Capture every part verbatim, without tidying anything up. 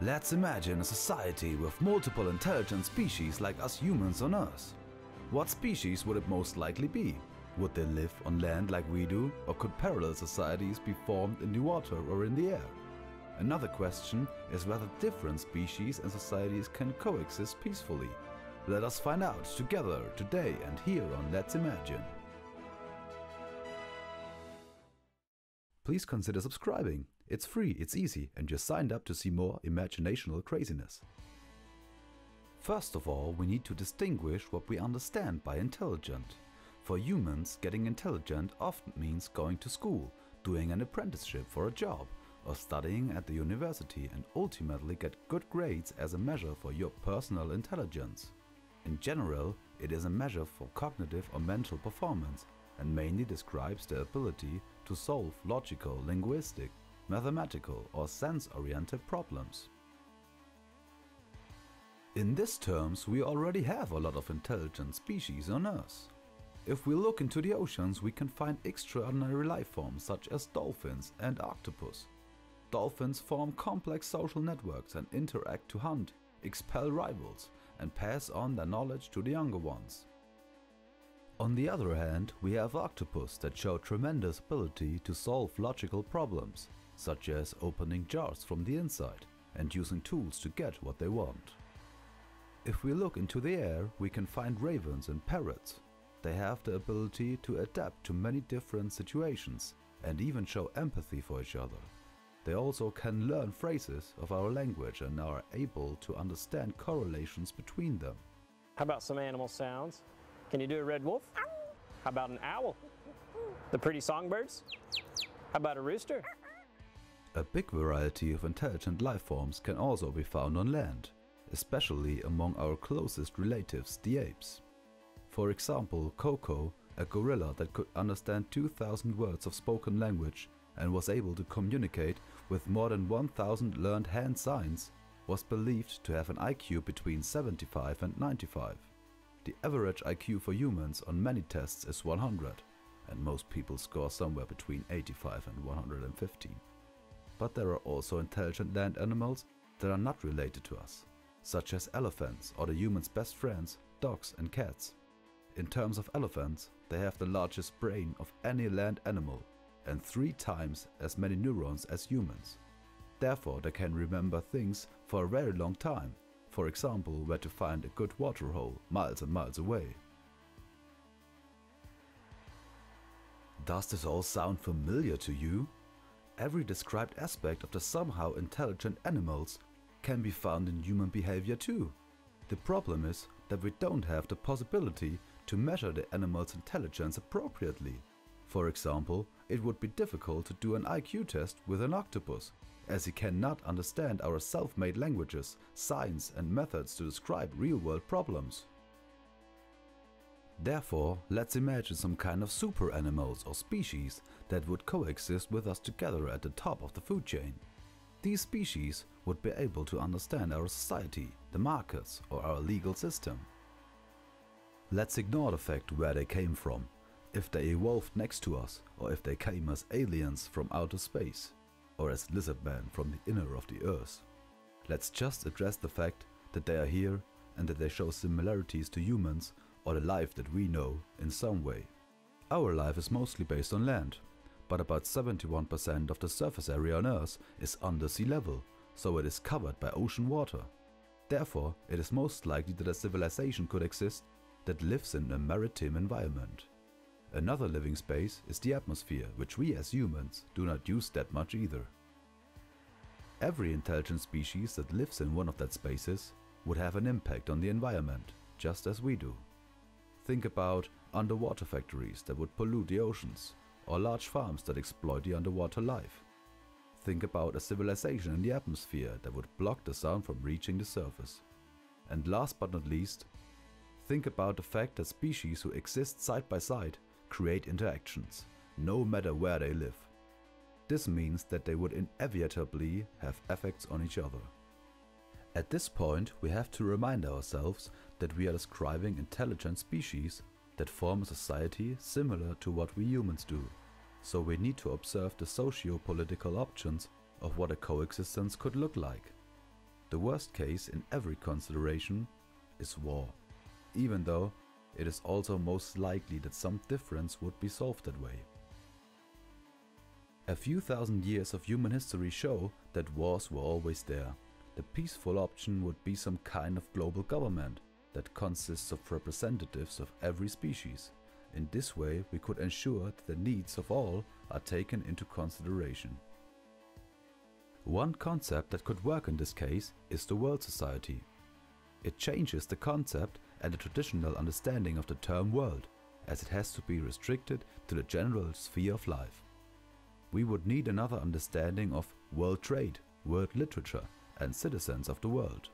Let's imagine a society with multiple intelligent species like us humans on Earth. What species would it most likely be? Would they live on land like we do, or could parallel societies be formed in the water or in the air? Another question is whether different species and societies can coexist peacefully. Let us find out together today and here on Let's Imagine. Please consider subscribing. It's free, it's easy, and you're signed up to see more imaginational craziness. First of all, we need to distinguish what we understand by intelligent. For humans, getting intelligent often means going to school, doing an apprenticeship for a job, or studying at the university and ultimately get good grades as a measure for your personal intelligence. In general, it is a measure for cognitive or mental performance, and mainly describes the ability to solve logical, linguistic, mathematical or sense-oriented problems. In these terms, we already have a lot of intelligent species on Earth. If we look into the oceans, we can find extraordinary life forms such as dolphins and octopus. Dolphins form complex social networks and interact to hunt, expel rivals, and pass on their knowledge to the younger ones. On the other hand, we have octopus that show tremendous ability to solve logical problems, such as opening jars from the inside and using tools to get what they want. If we look into the air, we can find ravens and parrots. They have the ability to adapt to many different situations and even show empathy for each other. They also can learn phrases of our language and are able to understand correlations between them. How about some animal sounds? Can you do a red wolf? How about an owl? The pretty songbirds? How about a rooster? A big variety of intelligent life forms can also be found on land, especially among our closest relatives, the apes. For example, Coco, a gorilla that could understand two thousand words of spoken language and was able to communicate with more than one thousand learned hand signs, was believed to have an I Q between seventy-five and ninety-five. The average I Q for humans on many tests is one hundred, and most people score somewhere between eighty-five and one hundred fifteen. But there are also intelligent land animals that are not related to us, such as elephants or the humans' best friends, dogs and cats. In terms of elephants, they have the largest brain of any land animal and three times as many neurons as humans. Therefore, they can remember things for a very long time. For example, where to find a good waterhole miles and miles away. Does this all sound familiar to you? Every described aspect of the somehow intelligent animals can be found in human behavior too. The problem is that we don't have the possibility to measure the animal's intelligence appropriately. For example, it would be difficult to do an I Q test with an octopus, as he cannot understand our self-made languages, signs and methods to describe real-world problems. Therefore, let's imagine some kind of super animals or species that would coexist with us together at the top of the food chain. These species would be able to understand our society, the markets or our legal system. Let's ignore the fact where they came from, if they evolved next to us or if they came as aliens from outer space, or as lizard men from the inner of the earth. Let's just address the fact that they are here and that they show similarities to humans or the life that we know in some way. Our life is mostly based on land, but about seventy-one percent of the surface area on Earth is under sea level, so it is covered by ocean water. Therefore, it is most likely that a civilization could exist that lives in a maritime environment. Another living space is the atmosphere, which we as humans do not use that much either. Every intelligent species that lives in one of that spaces would have an impact on the environment, just as we do. Think about underwater factories that would pollute the oceans, or large farms that exploit the underwater life. Think about a civilization in the atmosphere that would block the sound from reaching the surface. And last but not least, think about the fact that species who exist side by side create interactions, no matter where they live. This means that they would inevitably have effects on each other. At this point, we have to remind ourselves that we are describing intelligent species that form a society similar to what we humans do. So we need to observe the socio-political options of what a coexistence could look like. The worst case in every consideration is war, even though it is also most likely that some difference would be solved that way. A few thousand years of human history show that wars were always there. The peaceful option would be some kind of global government that consists of representatives of every species. In this way, we could ensure that the needs of all are taken into consideration. One concept that could work in this case is the world society. It changes the concept and the traditional understanding of the term world, as it has to be restricted to the general sphere of life. We would need another understanding of world trade, world literature, and citizens of the world.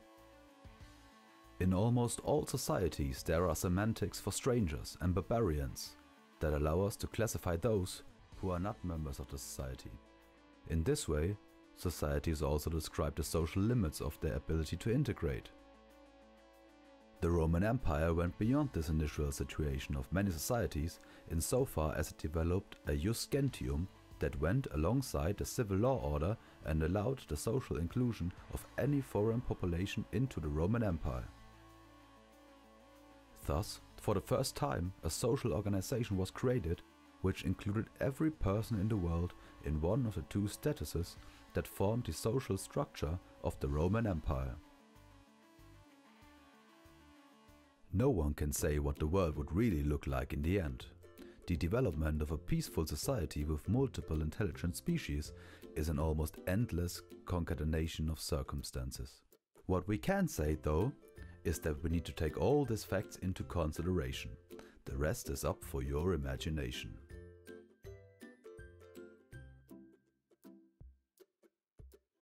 In almost all societies there are semantics for strangers and barbarians that allow us to classify those who are not members of the society. In this way, societies also describe the social limits of their ability to integrate. The Roman Empire went beyond this initial situation of many societies insofar as it developed a jus gentium that went alongside the civil law order and allowed the social inclusion of any foreign population into the Roman Empire. Thus, for the first time, a social organization was created which included every person in the world in one of the two statuses that formed the social structure of the Roman Empire. No one can say what the world would really look like in the end. The development of a peaceful society with multiple intelligent species is an almost endless concatenation of circumstances. What we can say, though, is that we need to take all these facts into consideration. The rest is up for your imagination.